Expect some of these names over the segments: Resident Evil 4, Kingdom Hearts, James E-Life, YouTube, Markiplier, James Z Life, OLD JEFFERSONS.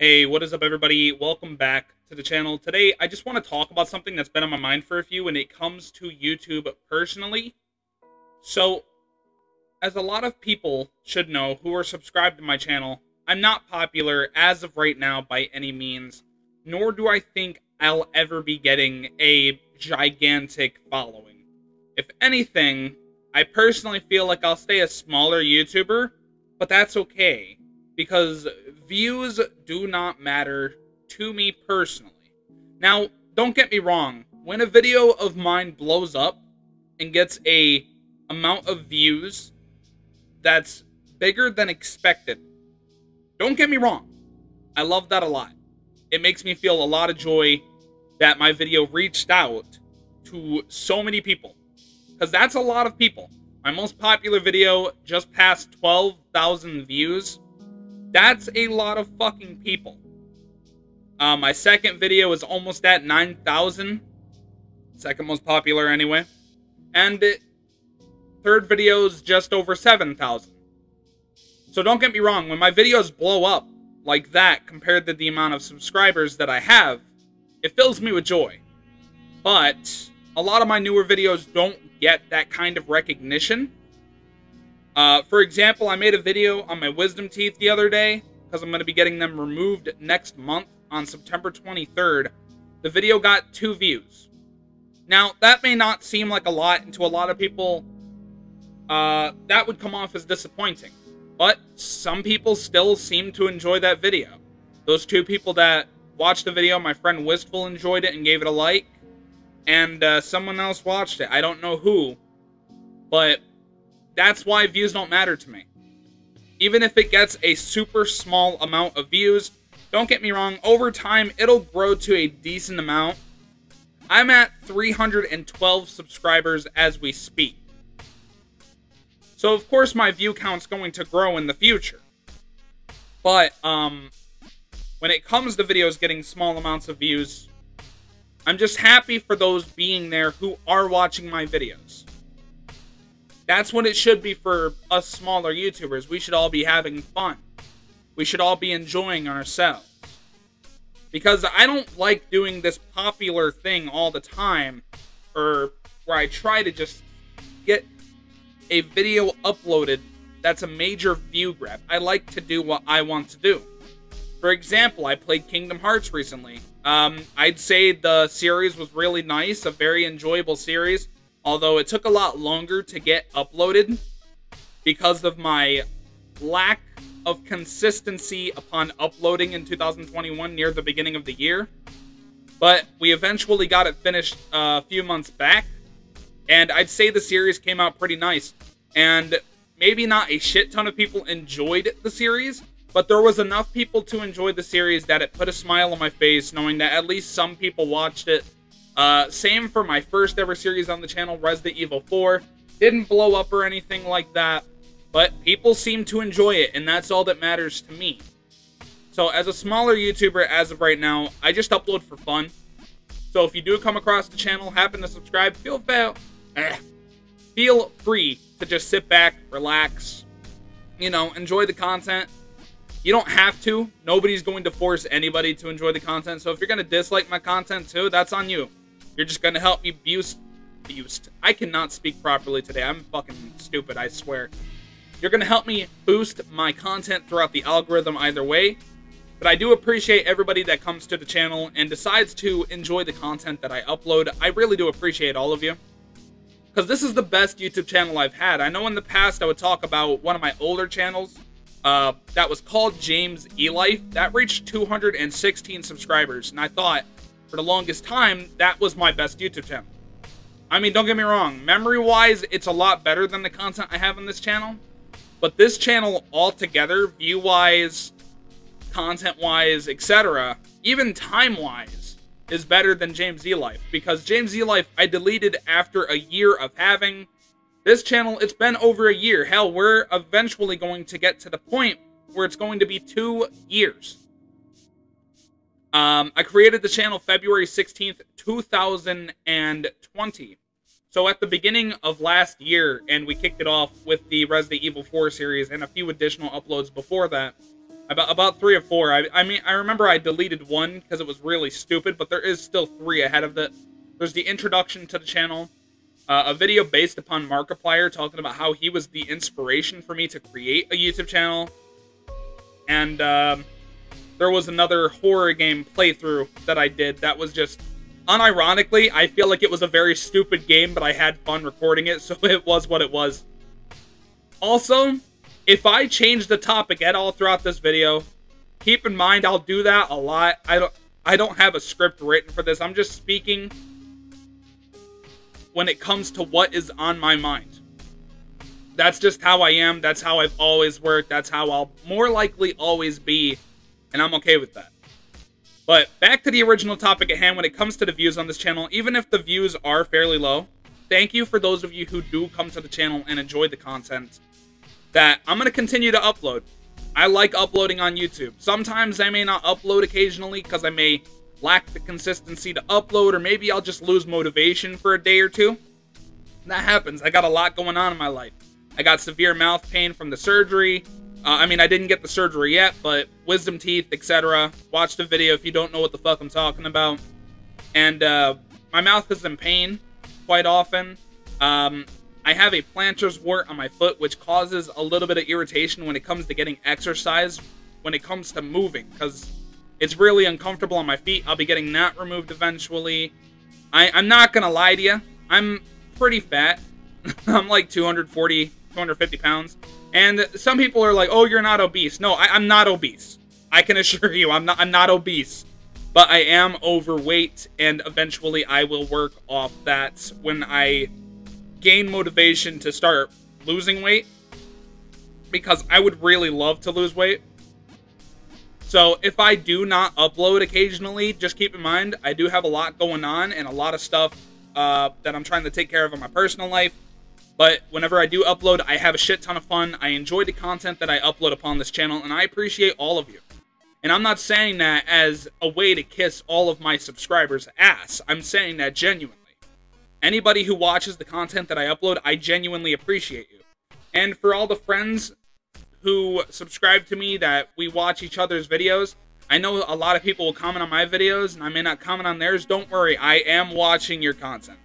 Hey, what is up, everybody? Welcome back to the channel. Today, I just want to talk about something that's been on my mind for a few when it comes to YouTube personally. So, as a lot of people should know who are subscribed to my channel, I'm not popular as of right now by any means, nor do I think I'll ever be getting a gigantic following. If anything, I personally feel like I'll stay a smaller YouTuber, but that's okay, because views do not matter to me personally. Now, don't get me wrong. When a video of mine blows up and gets a amount of views that's bigger than expected, don't get me wrong. I love that a lot. It makes me feel a lot of joy that my video reached out to so many people, because that's a lot of people. My most popular video just passed 12,000 views. That's a lot of fucking people. My second video is almost at 9,000. Second most popular anyway. And third video is just over 7,000. So don't get me wrong. When my videos blow up like that compared to the amount of subscribers that I have, it fills me with joy. But a lot of my newer videos don't get that kind of recognition. For example, I made a video on my wisdom teeth the other day, because I'm going to be getting them removed next month on September 23rd. The video got 2 views. Now, that may not seem like a lot, and to a lot of people, that would come off as disappointing. But some people still seem to enjoy that video. Those 2 people that watched the video, my friend Wistful enjoyed it and gave it a like, and someone else watched it. I don't know who, but that's why views don't matter to me. Even if it gets a super small amount of views, don't get me wrong, over time, it'll grow to a decent amount. I'm at 312 subscribers as we speak. So, of course, my view count's going to grow in the future. But, when it comes to videos getting small amounts of views, I'm just happy for those being there who are watching my videos. That's what it should be for us smaller YouTubers. We should all be having fun. We should all be enjoying ourselves. Because I don't like doing this popular thing all the time, or where I try to just get a video uploaded that's a major view grab. I like to do what I want to do. For example, I played Kingdom Hearts recently. I'd say the series was really nice, a very enjoyable series. Although it took a lot longer to get uploaded because of my lack of consistency upon uploading in 2021 near the beginning of the year. But we eventually got it finished a few months back. And I'd say the series came out pretty nice. And maybe not a shit ton of people enjoyed the series, but there was enough people to enjoy the series that it put a smile on my face knowing that at least some people watched it. Same for my first ever series on the channel, Resident Evil 4. Didn't blow up or anything like that, but people seem to enjoy it, and that's all that matters to me. So as a smaller YouTuber as of right now, I just upload for fun. So if you do come across the channel, happen to subscribe, feel free to just sit back, relax, you know, enjoy the content. You don't have to. Nobody's going to force anybody to enjoy the content. So if you're going to dislike my content too, that's on you. You're just going to help me boost. I cannot speak properly today. I'm fucking stupid, I swear. You're going to help me boost my content throughout the algorithm either way. But I do appreciate everybody that comes to the channel and decides to enjoy the content that I upload. I really do appreciate all of you. Because this is the best YouTube channel I've had. I know in the past I would talk about one of my older channels. That was called James E-Life. That reached 216 subscribers. And I thought, for the longest time, that was my best YouTube channel. I mean, don't get me wrong. Memory-wise, it's a lot better than the content I have on this channel. But this channel altogether, view-wise, content-wise, etc., even time-wise, is better than James Z Life. Because James Z Life, I deleted after a year of having. This channel, it's been over a year. Hell, we're eventually going to get to the point where it's going to be 2 years. I created the channel February 16th, 2020. So at the beginning of last year, and we kicked it off with the Resident Evil 4 series and a few additional uploads before that, About 3 or 4. I mean, I remember I deleted one because it was really stupid, but there is still 3 ahead of it. There's the introduction to the channel, a video based upon Markiplier talking about how he was the inspiration for me to create a YouTube channel, and there was another horror game playthrough that I did that was just, unironically, I feel like it was a very stupid game, but I had fun recording it, so it was what it was. Also, if I change the topic at all throughout this video, keep in mind I'll do that a lot. I don't have a script written for this. I'm just speaking when it comes to what is on my mind. That's just how I am. That's how I've always worked. That's how I'll more likely always be, and I'm okay with that. But back to the original topic at hand, when it comes to the views on this channel, even if the views are fairly low, thank you for those of you who do come to the channel and enjoy the content that I'm going to continue to upload. I like uploading on YouTube. Sometimes I may not upload occasionally because I may lack the consistency to upload, or maybe I'll just lose motivation for a day or two. That happens. I got a lot going on in my life. I got severe mouth pain from the surgery. I mean, I didn't get the surgery yet, but wisdom teeth, etc. Watch the video if you don't know what the fuck I'm talking about. And my mouth is in pain quite often. I have a plantar's wart on my foot, which causes a little bit of irritation when it comes to getting exercise, when it comes to moving, because it's really uncomfortable on my feet. I'll be getting that removed eventually. I'm not going to lie to you. I'm pretty fat. I'm like 240, 250 pounds. And some people are like, oh, you're not obese. No, I'm not obese. I can assure you I'm not obese. But I am overweight, and eventually I will work off that when I gain motivation to start losing weight, because I would really love to lose weight. So if I do not upload occasionally, just keep in mind I do have a lot going on and a lot of stuff that I'm trying to take care of in my personal life. But whenever I do upload, I have a shit ton of fun. I enjoy the content that I upload upon this channel, and I appreciate all of you. And I'm not saying that as a way to kiss all of my subscribers' ass. I'm saying that genuinely. Anybody who watches the content that I upload, I genuinely appreciate you. And for all the friends who subscribe to me that we watch each other's videos, I know a lot of people will comment on my videos and I may not comment on theirs. Don't worry, I am watching your content.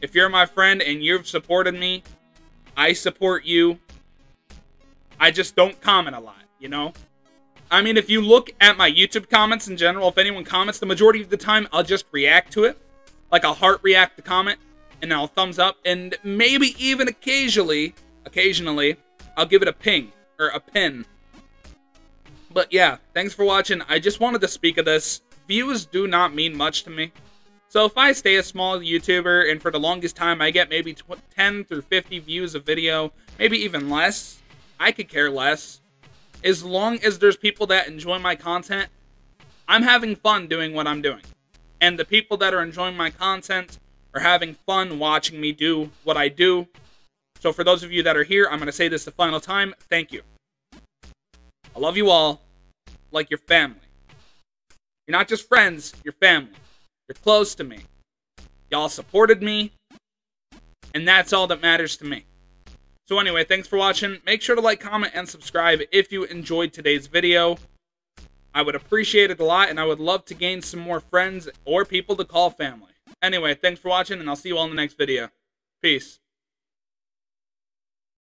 If you're my friend and you've supported me, I support you. I just don't comment a lot, you know? I mean, if you look at my YouTube comments in general, if anyone comments, the majority of the time I'll just react to it. Like, I'll heart react the comment, and I'll thumbs up, and maybe even occasionally, I'll give it a ping, or a pin. But yeah, thanks for watching. I just wanted to speak of this. Views do not mean much to me. So if I stay a small YouTuber, and for the longest time I get maybe 10 through 50 views a video, maybe even less, I could care less. As long as there's people that enjoy my content, I'm having fun doing what I'm doing. And the people that are enjoying my content are having fun watching me do what I do. So for those of you that are here, I'm going to say this the final time. Thank you. I love you all like your family. You're not just friends, you're family. You're close to me. Y'all supported me. And that's all that matters to me. So anyway, thanks for watching. Make sure to like, comment, and subscribe if you enjoyed today's video. I would appreciate it a lot, and I would love to gain some more friends or people to call family. Anyway, thanks for watching, and I'll see you all in the next video. Peace.